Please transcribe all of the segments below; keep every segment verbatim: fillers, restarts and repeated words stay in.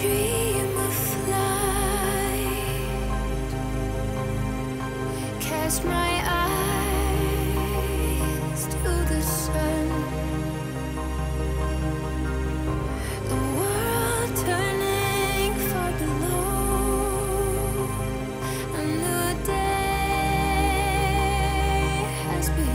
dream of light, cast my eyes to the sun, the world turning far below, a new day has begun.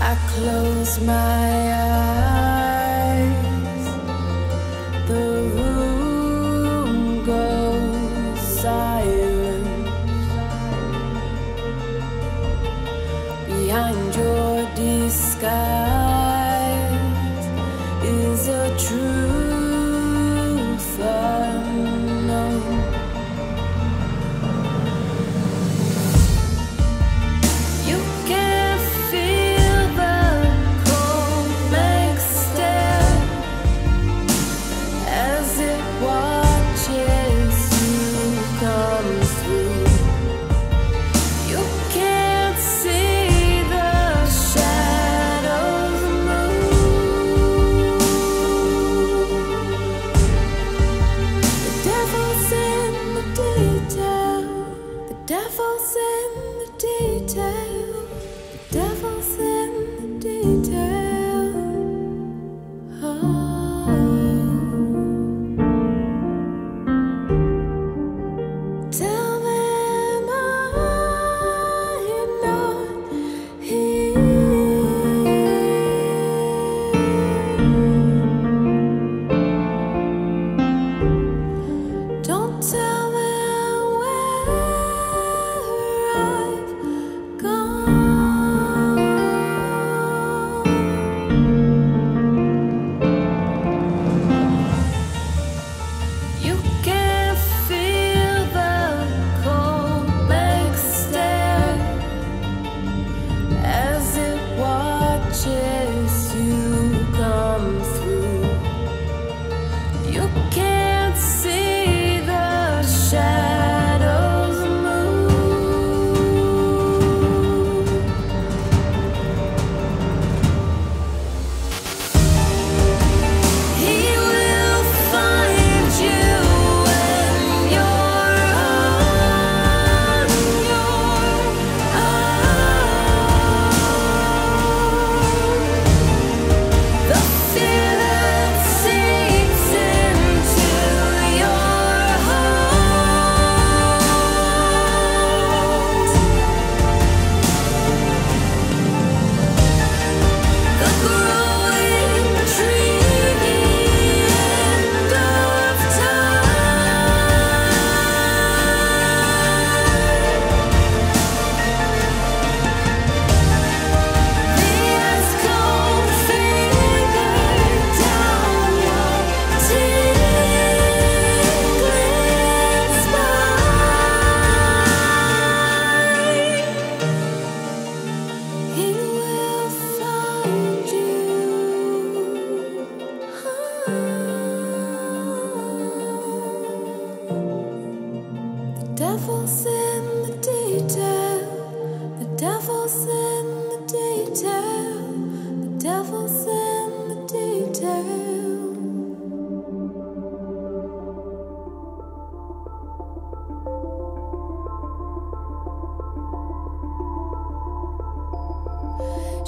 I close my eyes, the room goes silent. Behind your disguise is a truth unknown. You can feel the cold.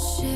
me. Ooh.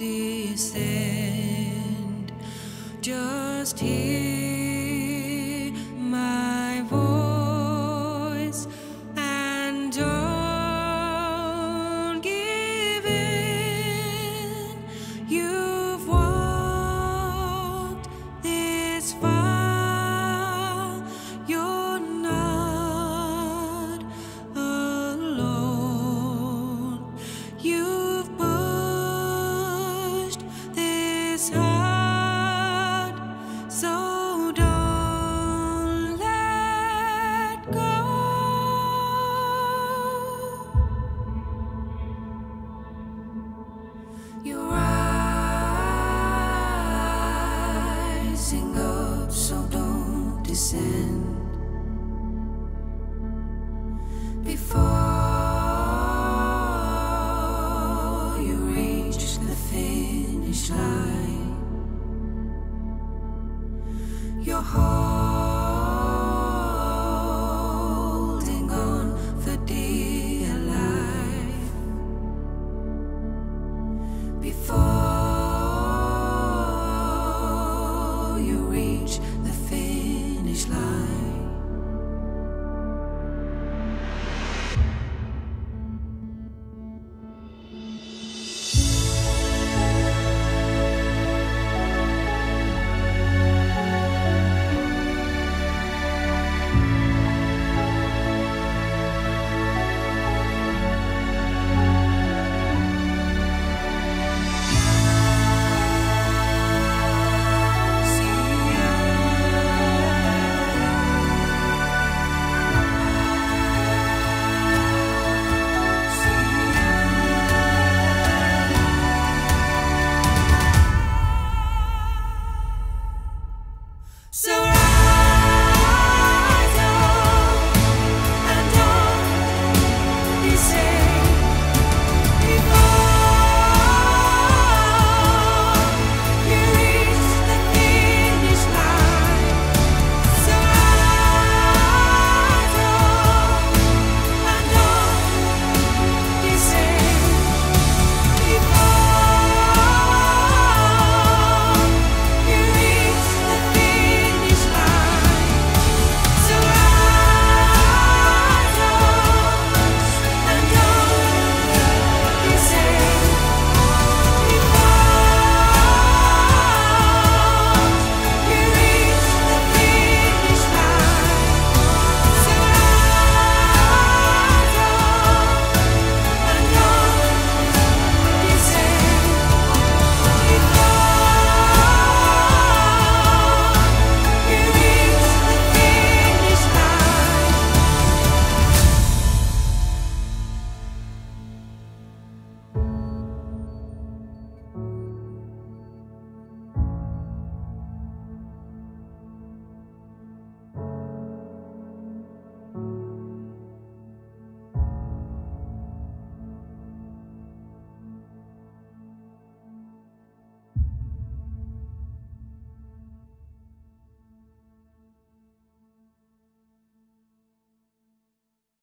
descend. Just hear my voice and don't give in. You've walked this far, you're not alone. You up, so don't descend. Before you reach the finish line, your heart